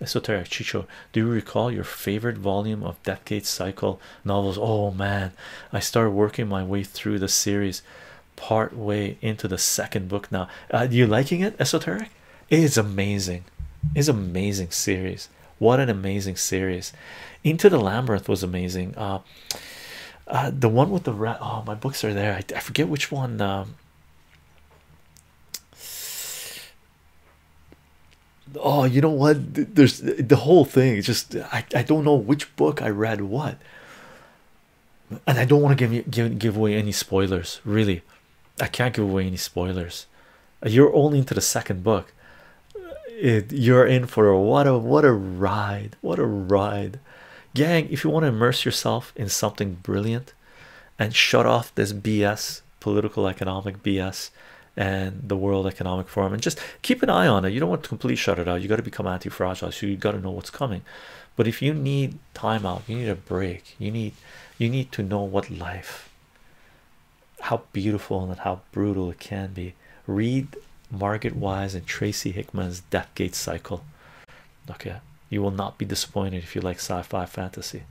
Esoteric Chicho, do you recall your favorite volume of Death Gate Cycle novels? Oh man, I started working my way through the series, part way into the second book now. You liking it, Esoteric? It is amazing. It's an amazing series. What an amazing series. Into the Labyrinth was amazing. The one with the rat. Oh, my books are there. I forget which one. Oh, you know what? There's the whole thing. It's just I don't know which book I read what, and I don't want to give away any spoilers. Really, I can't give away any spoilers. You're only into the second book. You're in for a what a ride. What a ride, gang. If you want to immerse yourself in something brilliant and shut off this BS, political economic BS, and the World Economic Forum, and just keep an eye on it. You don't want to completely shut it out. You got to become anti-fragile, so you got to know what's coming. But if you need time out, you need a break, you need to know what life, how beautiful and how brutal it can be, read Margaret Weis and Tracy Hickman's Death Gate Cycle. Okay, you will not be disappointed if you like sci-fi fantasy.